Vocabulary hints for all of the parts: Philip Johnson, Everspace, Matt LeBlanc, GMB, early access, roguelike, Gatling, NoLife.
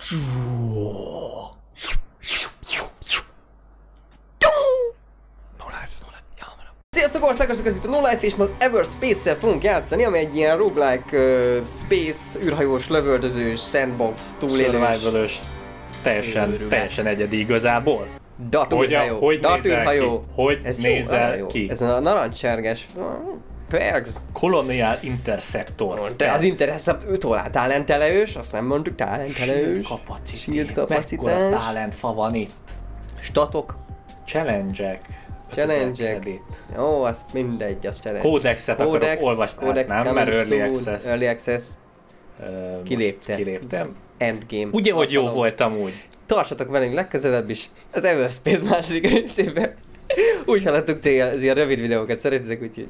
No life, no life. Ja, sziasztok, országosok, ez itt a No Life, és ma az Everspace-szel fogunk játszani, ami egy ilyen roguelike space, űrhajós, lövöldözős, sandbox, túlélős. Teljesen egyedi igazából. Datúrhajó, hogy nézel ki? Ez a narancssárgás. Perks. Koloniál interszektor. De az interszektor 5 alá talentelős, azt nem mondtuk, talentelős. Shield kapacitás. Mekkora talentfa van itt? Statok. Challenge-ek. Jó, az mindegy, az challenge. Kódexet akarok olvasni, nem? Mert early access. Kiléptem. Endgame. Ugye, hogy jó voltam úgy. Tartsatok velünk legközelebb is. Az Everspace második részében. Úgy hallottuk tényleg, az ilyen rövid videókat szeretitek, úgyhogy...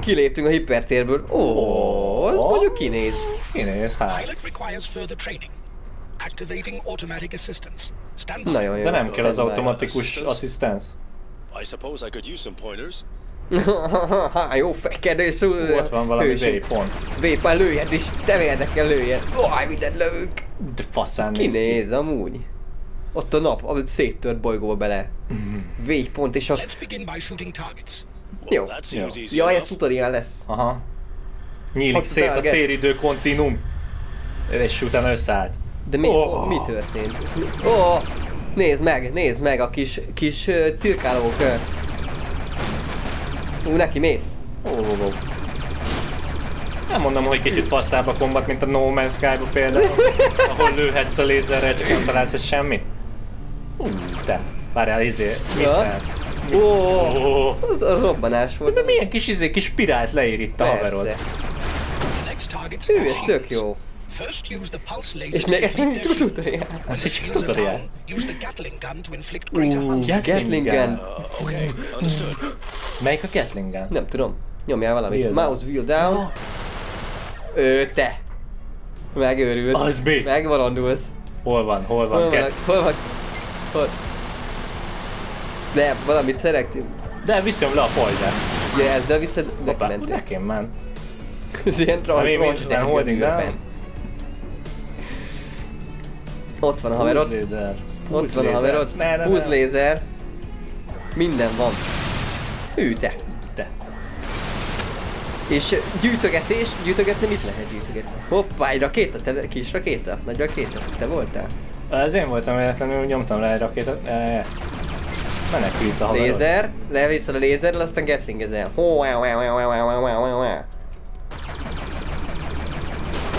kiléptünk a hipertérből. Ó, az mondjuk kinéz. Kinéz, hát. Nagyon jó. De nem kell az automatikus asszisztens. Jó fekedés. Ott van valami V-pont. V-pont, lőjed is, te érdekel, lőjed. Oaj, mindent lövünk. De faszán néz ki. Kinéz amúgy. Ott a nap, amit széttört bolygóba bele. V-pont és a... Jó. Jaj, ez tutorial lesz. Aha. Nyílik szét a téridő kontinum. És utána összeállt. De mi történt? Ó, nézd meg a kis cirkálók. Ú, neki mész. Ó. Nem mondom, hogy kicsit faszább a kombat, mint a No Man's Sky-ba például. Ahol lőhetsz a lézerrel, csak nem találsz semmit. Te, várjál, visszaáll. Ó, az a robbanás volt. De milyen kis kis spirált leír itt a haverod. Ő, ez tök jó. És még ez egy tutorial. Ez egy tutorial. Gatling gun. Melyik a Gatling gun? Nem tudom. Nyomjál valamit. Mouse wheel down. Te. Megőrülsz. Az B. Megvalandulsz. Hol van? De valamit szeretünk. De viszem le a fajdát. Ja, ezzel viszed, nekimentél. Nekem ment. Ez ilyen transport, nem holding down. Ott van a haverod. Puzzlézer. Minden van. Te. És gyűjtögetni mit lehet gyűjtögetni? Hoppá, egy rakéta, te kis rakéta, nagy rakéta, te voltál? Ez én voltam, véletlenül nyomtam rá egy rakétát. Menekül itt a haverod. Lézer, levészed a lézerrel, aztán gatlingezel.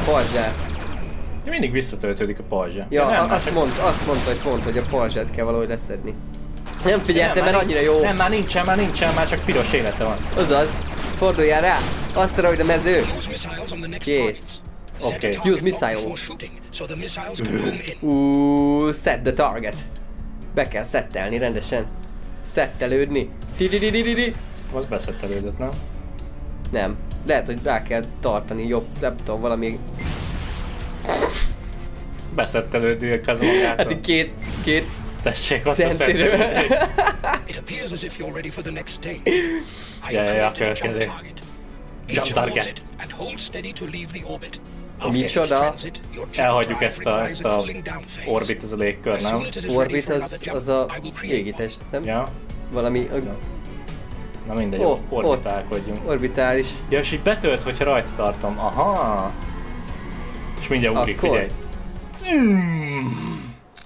Pajzsár. Mindig visszatöltődik a pajzsár. Ja, azt mondta, hogy pont, hogy a pajzsát kell valahogy leszedni. Nem figyeltem, mert annyira jó. Nem, már nincsen, csak piros élete van. Azaz, forduljál rá, azt ragadj a mező. Kész. Oké. Use missiles. Set the target. Be kell szettelni rendesen. Szettelődni. Most beszettelődött, nem? Nem. Lehet, hogy rá kell tartani jobb, nem tudom, valami... Beszettelődők az magától. Hát két... Tessék, ott a szettelődés. Jajjaj, a következő. Jump target. Micsoda? Elhagyjuk ezt a orbit, az a légkör, nem? Orbit az a égitest, nem? Ja. Valami... Na mindegy, orbitálkodjunk. Orbitális. Ja, és így betölt, hogyha rajta tartom. Aha! És mindjárt ugrik, figyelj.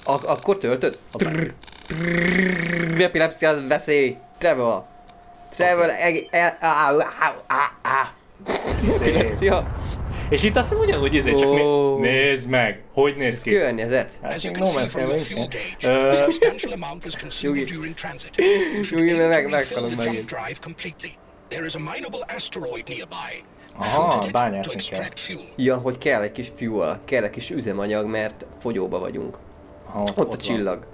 Akkor töltöd? Epilepsziáz veszély. Travel. Epilepszia. És itt azt ugyanúgy csak nézd meg, hogy néz ki. Környezet. Júgi, mert meghalom megint. Aha, bányászni kell. Ja, hogy kell egy kis fuel, kell egy kis üzemanyag, mert fogyóba vagyunk. Ott a csillag.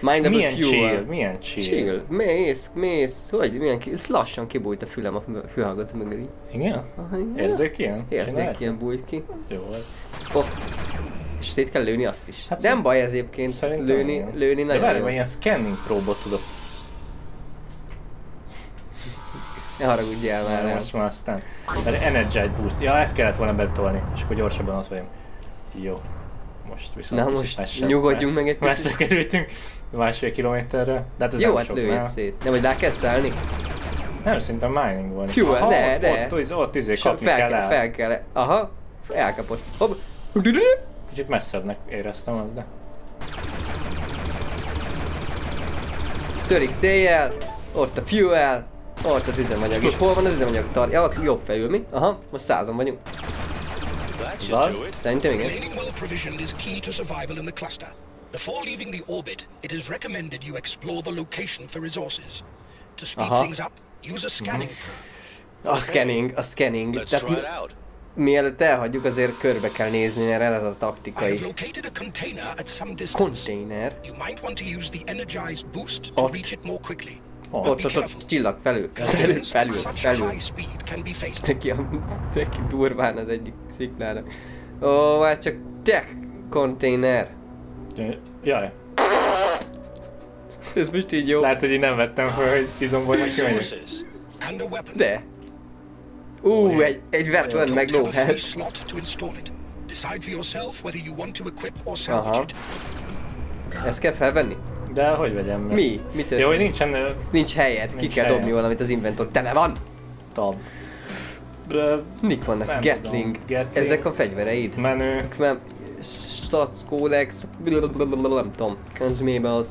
Milyen chill. Mész, hogy milyen ki... Lassan kibújt a fülem a fülhallgató mögül így. Igen? Érzék ilyen? Érzék ilyen bújt ki. Jó. Hopp. És szét kell lőni azt is. Hát nem baj egyébként lőni nagyon jó. De várjában ilyen scanning próbot tudok. Ne haragudjál már. Most már aztán. Energy boost. Ja, ezt kellett volna betolni. És akkor gyorsabban ott vagyunk. Jó. Most viszont... Na most nyugodjunk meg egy picit. Messze kerültünk, másfél kilométerre. De hát ez jó, hát lőjed szét. Nem, hogy rá kell szállni? Nem, szerintem mining van. Q, de. Ott izé kapni kell el. Fel kell, aha. Elkapott. Hopp. Kicsit messzebbnek éreztem az, de... Törik céljel, ott a fuel, ott az üzemanyag. És hol van az üzemanyag tartja? Ja, jobb felül mi? Aha, most 100-on vagyunk. Zaz? Szerintem igen. Aha. A scanning. Tehát mielőtt elhagyjuk, azért körbe kell nézni, mert ez a taktikai. Container. Ott csillag felül. Neki durván az egyik sziklának. Ó, már csak tech container. Jaj. Ez most így jó. Látod, hogy én nem vettem fel, hogy izomból neki menjek. De. Ú, egy weapon meg lóhát. Aha. Ezt kell felvenni? De hogy vegyem meg? Mi? Mit történik? Jó, hogy nincsen... Nincs helyet, ki kell dobni valamit, az inventor tele van! Tab. Mik vannak? Gatling. Ezek a fegyvereid. Menő. Stats, Codex. Nem tudom. Consumables.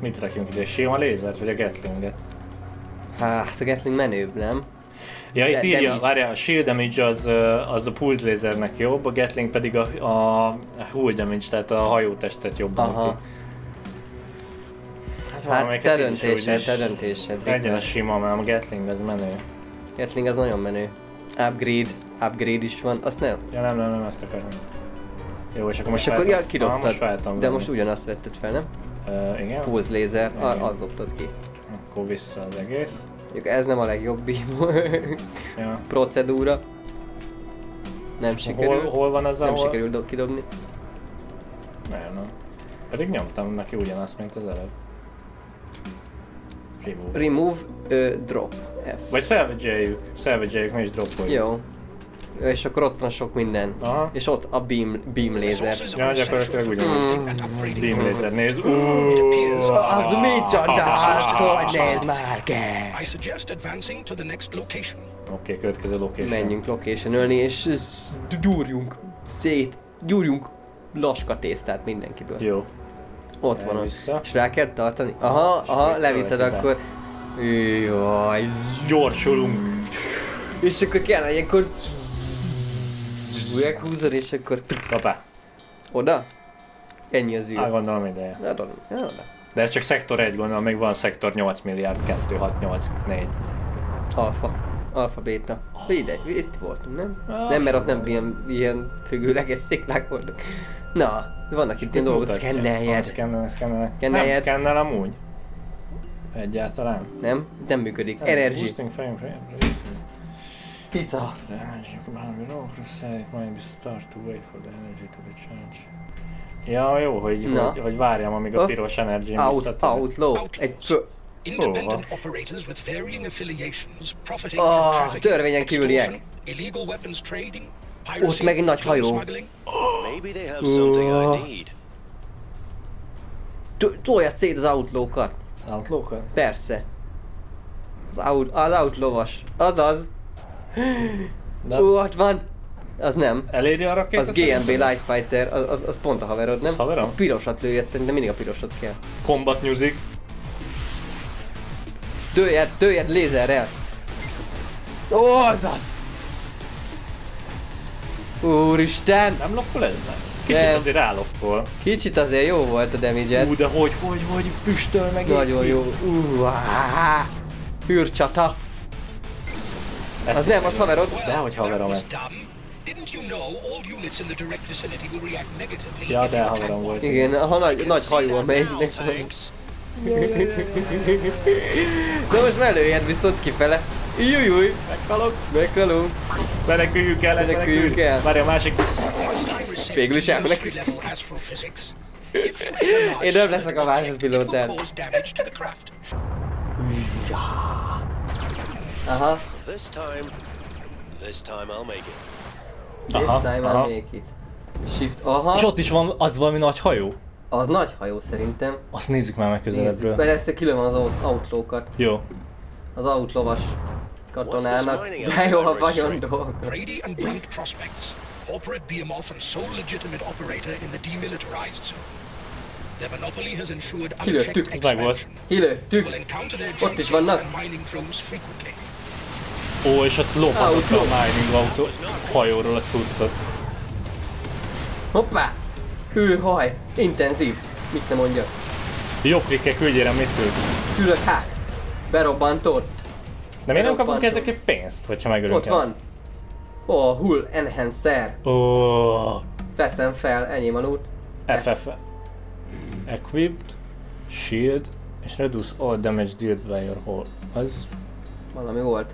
Mit rakjunk ide? Sima lézert vagy a Gatlinget? Hát a Gatling menőbb, nem? Ja, itt írja, várjál, a shield damage az a pulse lézernek jobb, a Gatling pedig a hull damage, tehát a hajótestet jobban üti. Hát te döntésed. Legyen a sima, mert a Gatling az menő. Gatling az nagyon menő. Upgrade is van, azt nem? Ja nem, ezt akarom. Jó, és akkor most kidobtad, de most ugyanazt vetted fel, nem? Igen. Pulse lézer, azt dobtad ki. Akkor vissza az egész. Ez nem a legjobb ja. Procedúra. Nem sikerült. Hol van az a... Nem sikerült kidobni. Nem. Pedig nyomtam neki ugyanazt, mint az előbb. Remove, drop. F. Vagy salvage-eljük, ne is dropoljuk. Jó. És akkor ott van sok minden. Aha. És ott a beam lézer. Ja, gyakorlatilag ugyanaz. Beam lézer, nézd. Az micsoda, hogy nézd már kell. Oké, következő location. Menjünk location-ölni és gyúrjunk szét. Gyúrjunk laska tésztát mindenkiből. Jó. Ott van vissza. És rá kell tartani. Aha, leviszed akkor. Jaj, gyorsulunk. És akkor kell ilyenkor újra húzod és akkor... Kapá. Oda? Ennyi az űr. Hát gondolom ideje. De ez csak szektor 1, gondolom, még van szektor 8 milliárd 2, 6, 8, 4. Alfa, béta. Mindegy, itt voltunk, nem? Nem, mert ott nem ilyen függőleges sziklák voltak. Na, vannak itt ilyen dolgok, szkenneljed. Nem szkennel amúgy. Egyáltalán. Nem működik. Energy. Pizza! Ja, jó, hogy várjam, amíg a piros energy visszatér. Outlaw! Independent operators with varying affiliations, profiting from trafficking, törvényen kívüliek! Ott meg egy nagy hajó! Toljad szét az Outlaw-kat! Outlaw-kat? Persze! Az Outlaw-as, azaz! Ott van! Az nem. Eléri a rakéta? Az GMB Light Fighter, az pont a haverod, nem? A pirosat lőjed, szerintem mindig a pirosat kell. Combat music. Dőjed lézerrel! Ó, azaz! Úristen! Nem loppol ez? Kicsit azért ráloppol. Kicsit azért jó volt a damage-ed. Ú, de hogy füstöl meg. Nagyon jó. Hűrcsata. Az nem, az haverod. Dehogy haverom ez. Ja, de haverom volt. Igen, a nagy hajó, amelyiknek... Na most ne lőjed viszont kifele. Jújjúj! Meghalok. Meneküljünk el. Várj, a másik... Végül is elmenekült. Én nem leszek a másodpilótán. Aha. This time I'll make it. Shift, aha. És ott is van, az valami nagy hajó. Az nagy hajó szerintem. Azt nézzük már meg közelebbről. Persze külön van az Outlaw-kat. Jó. Az outlaw-as katonának, de jól a vagyon dolgok. Corporate Behemoth and sole legitimate operator in the demilitarized zone. Their monopoly has ensured unchecked expansion. Will encounter their junkies and mining drones frequently. Ó, és ott lophatott a mining autó hajóról a cuccot. Hoppá! Hűhaj! Intenzív! Mit ne mondjak? Jobb klikkel küldjél a misszőt. Ülök hát! Berobbantott! De miért nem kapunk ezekért pénzt, hogyha megölünk el? Ott van! Oh, Hull Enhancer! Oh. Feszem fel, ennyi manút. FF. Equipped, Shield, és Reduce all damage dealt by your hull. Az... valami volt.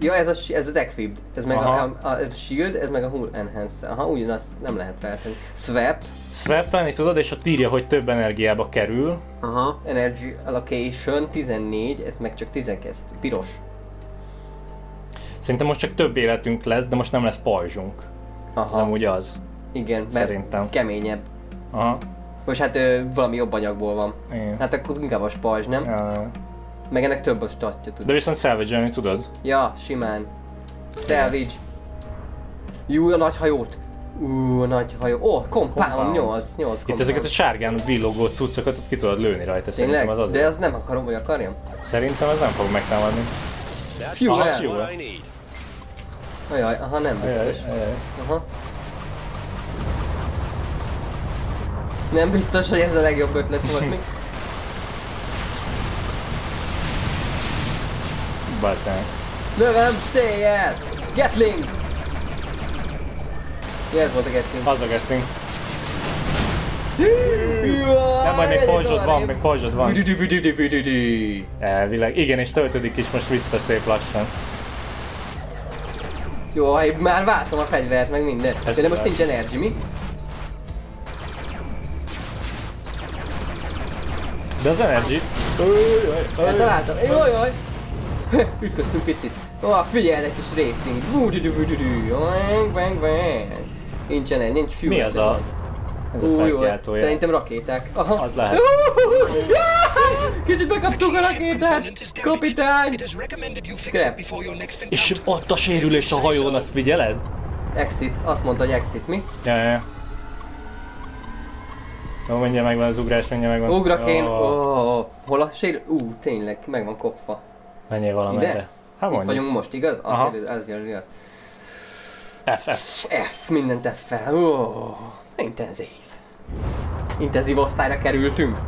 Ja, ez az Equipped. Ez meg a Shield, ez meg a Hull Enhancer. Aha, ugyanazt nem lehet rátenni. Swap. Swap-elni tudod, és ott írja, hogy több energiába kerül. Aha, Energy Allocation 14, ez meg csak 12, piros. Szerintem most csak több életünk lesz, de most nem lesz pajzsunk. Aha. Ez amúgy az. Igen, mert szerintem keményebb. Aha. Most hát valami jobb anyagból van. Igen. Hát akkor inkább a pajzs, nem? Ja. Meg ennek több a statja, tudod. De viszont salvage-elni tudod? Ja, simán. Salvage. Jú, a nagy hajót. Ú, a nagy hajó. Ó, oh, compound 8 compound. Itt ezeket a sárgán villogó cuccokat ki tudod lőni rajta. Tényleg? Az de az nem akarom, hogy akarjam. Szerintem ez nem fog megtámadni. Fuel! Ajaj, aha, nem biztos. Aha. Nem biztos, hogy ez a legjobb ötlet volt még. Bazzánk. Lövöm széjjel! Gatling! Mi ez volt a Gatling? Az a Gatling. Nem, majd még pajzsod van, még pajzsod van. Elvileg. Igen, és töltődik is most vissza szép lassan. Jó, már váltam a fegyvert, meg mindent. De most nincs energy, mi? De az energy... Eltaláltam. Jajjaj! Ütköztünk picit. Ó, figyelj, egy kis racing. Nincs energy, nincs fuel. Mi az a... ez a felkiáltója. Szerintem rakéták. Aha. Az lehet. Kicsit bekaptuk a rakétát! Kapitány! Scrap. És ott a sérülés a hajón, azt figyeled? Exit. Azt mondta, hogy exit, mi? Jajaj. Jó, mindjárt megvan az ugrás, mindjárt megvan. Ugrakén! Ó, hol a sérül? Ú, tényleg, megvan kopva. Menjél valamelyre. Hát mondjuk. Itt vagyunk most, igaz? Az jön, igaz. F. F, mindent F-fel. Intenzív. Intenzív osztályra kerültünk.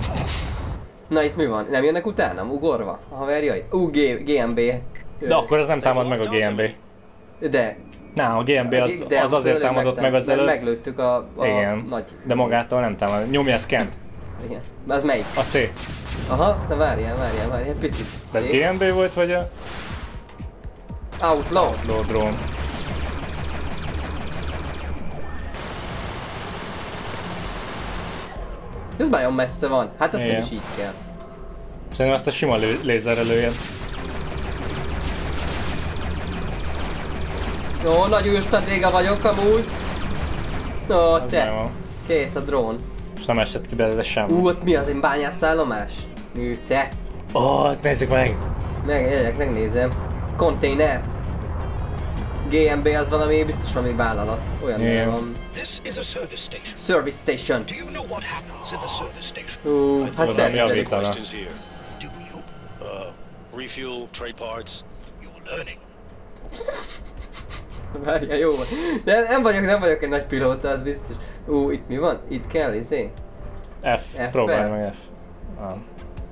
Na itt mi van? Nem jönnek utánam? Ugorva? A haverjai? GMB. De akkor ez nem támad meg a GMB. De. Nem, a GMB az azért támadott meg az előbb. Meglőttük a nagy. De magától nem támad. Nyomja ezt Kent. Igen. Az melyik? A C. Aha, na várjál picit. De ez GMB volt vagy a... Outlaw? Outlaw drone. Ez nagyon messze van, hát ez nem is így kell. Szerintem ezt a sima lézerrel lőjed. Ó, nagy űrstadéga vagyok amúgy. Ó, te. Kész a drón. És nem esett ki belőle semmi. Ú, ott mi az, egy bányászállomás? Mű, te. Ó, ezt nézzük meg. Megnézem. Container. GMB az valami, biztos valami vállalat. Olyan neve van. Service station. Hát szervizettek. Várjál, jó van. De nem vagyok egy nagy pilóta, az biztos. Itt mi van? Itt kell, izé? F, próbálj meg F.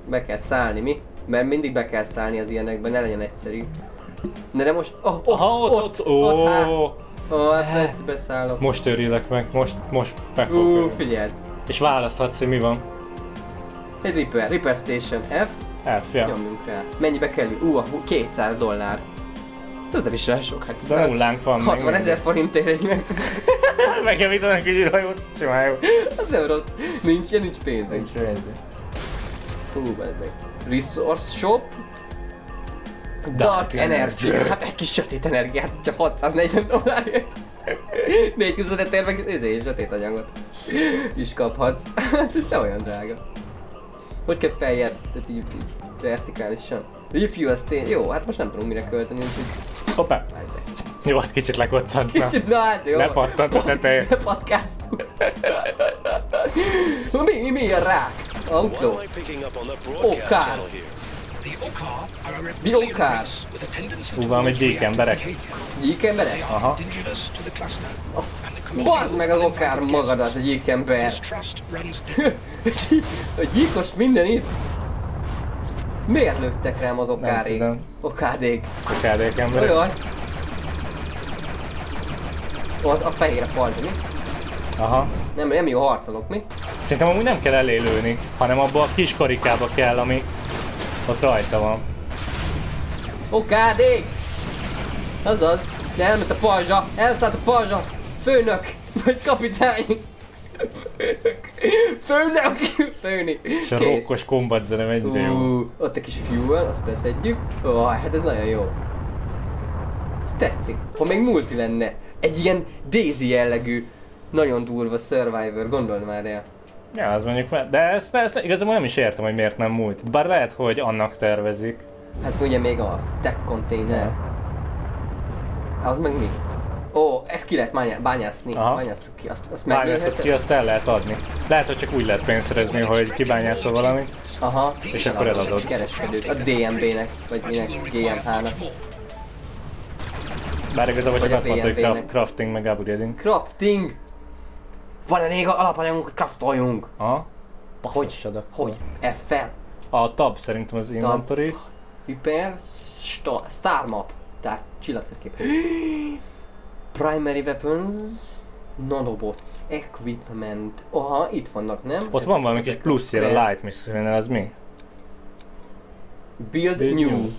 Be kell szállni, mi? Mert mindig be kell szállni az ilyenekben, ne legyen egyszerű. De most... ott beszállok. Most őrülök meg, most meg fogok őrülni. Figyeld. És választhatsz, hogy mi van. Egy Repair Station F. F, ja. Nyomjunk rá. Mennyibe kell? $200. Ez nem is rá sok, hát ez nem hullánk van. 60 000 forintért egy meg. Megjavítanak egy űrhajót, csináljuk. Az nem rossz. Nincs pénz. Nincs pénz. Ezek. Resource Shop. Dark Energy. Hát egy kis sötét energiát, csak $640. 425 ér meg és sötét anyagot is kaphatsz. Hát ez nem olyan drága. Hogy kell feljebb, tehát így vertikálisan. Review az tény. Jó, hát most nem tudom mire költeni, úgyhogy... Hoppá! Jó, hát kicsit lekoccant. Kicsit, na hát jó. Lepattant a tetején. Lepatkáztunk. Mi a rák? Autó. Okár. Mi okás? Hú, valami gyík emberek. Gyík emberek? Aha. Bazd meg az okár magadat, a gyík ember. A gyíkos minden itt. Miért lőttek rám az okárék? Okádék. Okádék emberek. Olyan. A fehér a parti, mi? Aha. Nem jó harcolok, mi? Szerintem amúgy nem kell elélőni, hanem abba a kis karikába kell, ami ott rajta van. Okádék! Azaz, de elment a pajzsa, elszállt a pajzsa! Főnök! Vagy kapitány! Főnök! Főni! És a rokkos kombat zene mennyire jó. Ott egy kis fuel, azt beszedjük. Hát ez nagyon jó. Ez tetszik. Ha még multi lenne. Egy ilyen Daisy jellegű, nagyon durva Survivor, gondold már el. Ja, az mondjuk fel, de ezt igazából nem is értem, hogy miért nem múlt. Bár lehet, hogy annak tervezik. Hát ugye még a tech container. Az meg mi? Ó, ezt ki lehet bányászni. Bányászok ki, azt meglőheted? Ki, azt el lehet adni. Lehet, hogy csak úgy lehet pénzt szerezni, hogy kibányászol valamit. Aha. És akkor eladod. Kereskedők, a DMB-nek, vagy minek, GMH-nak. Bár igazából csak azt mondta, hogy crafting meg upgrading. Crafting! Van-e még alapanyagunk, hogy craftoljunk? Aha. Passzosod. Hogy? F-fel? A tab szerintem az inventory. Hyper... Star map. Star... Csillagtérkép. Primary weapons... Nanobots. Equipment. Aha, itt vannak, nem? Ott van valami kis plusz jel a light misszőnél, az mi? Build new.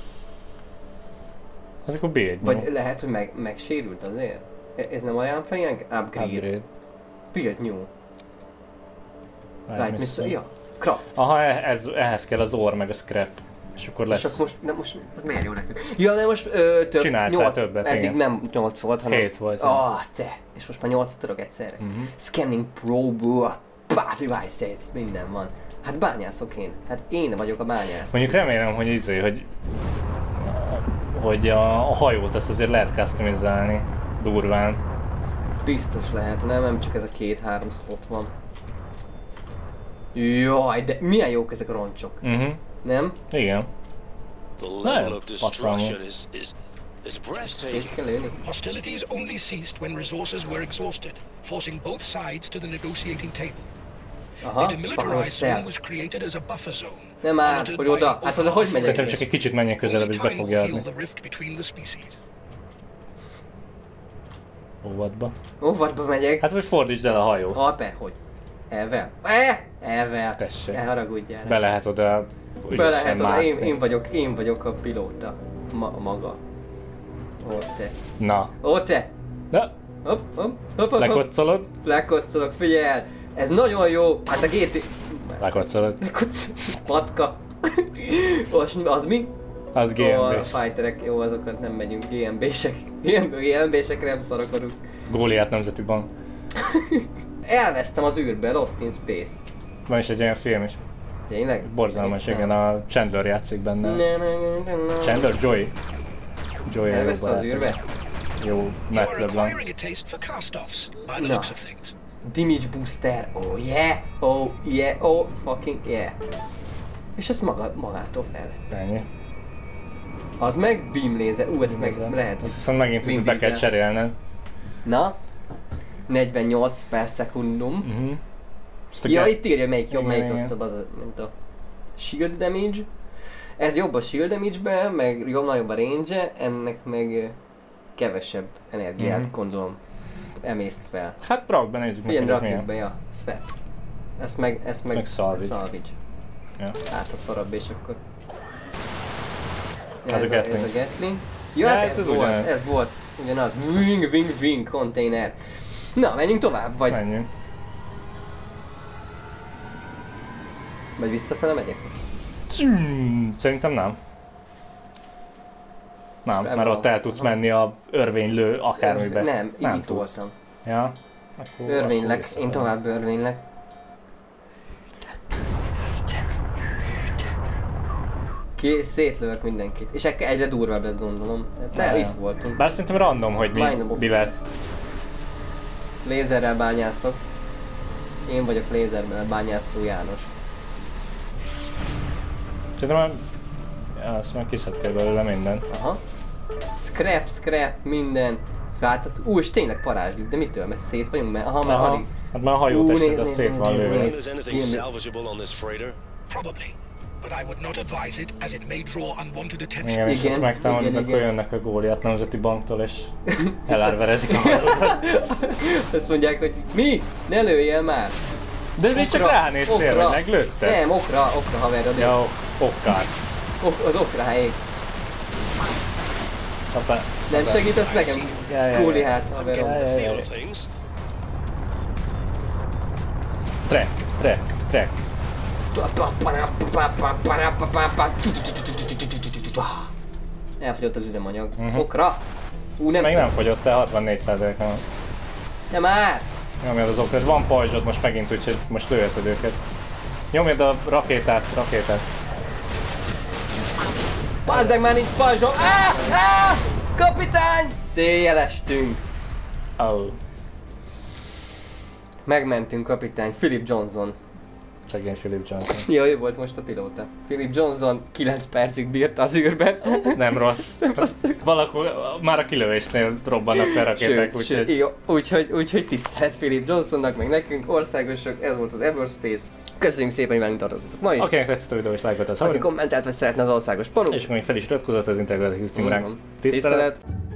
Az akkor build. Vagy lehet, hogy megsérült azért? Ez nem olyan fel ilyen upgrade. Build new. Light missile. Ja, craft. Aha, ehhez kell az orr meg a scrap. És akkor lesz. És akkor most miért jó nekünk? Ja, de most csináltál többet, igen. Eddig nem 8 volt, hanem... 7 volt. Ah, te! És most már 8-at adok egyszerre. Scanning probe, party devices, minden van. Hát bányászok én. Hát én vagyok a bányász. Mondjuk remélem, hogy a hajót ezt azért lehet customizálni. Durván. Biztos lehet, nem csak ez a 2-3 slot van. Jaj, de milyen jók ezek a roncsok. Nem? Igen. Nem, passzolom. Szét kell élni. Aha, nem áll, hogy oda, hát oda hogy megyek? Szerintem csak egy kicsit menjek közelebb, és be fogja adni. Óvatba. Óvatba megyek? Hát vagy fordítsd el a hajót. Alper, hogy? Elvel? Elvel! Tessék. Ne haragudjál. Be lehet oda, én vagyok a pilóta. Maga. Ó te. Na. Ó te! Na. Hopp, hopp, hopp, hopp. Lekoccolod? Lekoccolok, figyelj! Ez nagyon jó! Hát a GT... Lekoccolod. Lekoccolod. Patka. Az mi? Az GMB. A fighterek, jó, azokat nem megyünk. GMB-sek. GMB-sek nem szarakodunk. Góliát nemzeti bank. Elvesztem az űrbe, Lost in Space. Van is egy olyan film is. Tényleg? Borzalmas, igen, a Chandler játszik benne. Chandler? Joey. Joey elvesztem az űrbe? Jó, Matt LeBlanc. Na. Damage booster, oh yeah, oh fucking yeah. És ezt magától felvette. Ennyi. Az meg beam laser, ezt meg lehet. Azt hiszem megint ezt be kell cserélned. Na. 48 per szekundum. Ja, itt írja melyik jobb, melyik rosszabb az, mint a shield damage. Ez jobb a shield damage-be, meg jobb a range-e, ennek meg kevesebb energiát gondolom. Emészt fel. Hát rakba nézzük meg, hogy ez milyen. Rakjuk be, ja. Swap. Ezt meg salvage. Ja. Hát a szarabb és akkor... Ez a Gatling. Ja, ez volt. Ugyanaz. Wing container. Na, menjünk tovább, vagy... Menjünk. Vagy visszafele megyek? Szerintem nem. Nem, nem, mert ott el tudsz menni a örvénylő akármiben. Nem, nem itt tudsz. Voltam. Ja? Akkor, örvénylek, akkor én tovább örvénylek. Ki szétlövök mindenkit. És egyre durvább lesz, gondolom. De itt voltunk. Bár szerintem random, hogy mi lesz. Lézerrel bányászok. Én vagyok lézerrel bányászó János. Szerintem azt már kiszedtél belőle minden. Aha. Scrap, scrap, minden. Látod? Ú, és tényleg parázslik, de mitől? Mert szét vagyunk? Mert aha, már alig. Hát már a hajótestet, az szét van lőve. Igen, és ezt megtámadod, akkor jönnek a Góliát Nemzeti Banktól, és elárverezik a hajót. Azt mondják, hogy mi? Ne lőjél már! De még csak ránéztél, hogy meglőtted? Nem, okra haverod. Ja, okkár. Az okra ég. Nem segítesz nekem? Góli hát haverom. Trek, trek, trek. Elfogyott az üzemanyag. Okra? Nem. Meg nem fogyott el, 64%-nál. Nem már! Nyomjad az okrát, van pajzsod most megint, úgyhogy most lőheted őket. Nyomjad a rakétát, rakétát. Bazzeg, már nincs pajzsom! Kapitány! Széjelestünk! Megmentünk, kapitány, Philip Johnson. Csak ilyen Philip Johnson. Ja, ő volt most a pilóta. Philip Johnson 9 percig bírt az űrben. Ez nem rossz. Valahol már a kilövésnél robbannak fel rakéták, úgyhogy... Úgyhogy tisztelt Philip Johnsonnak, meg nekünk, országosok, ez volt az Everspace. Köszönjük szépen, hogy velünk tartottatok ma is. Akinek tetszett a videó, és lájkolt a szabadon. Aki kommentált, vagy szeretne az országos panuk. És még fel is iratkozott az integratív címránk. Tisztelet!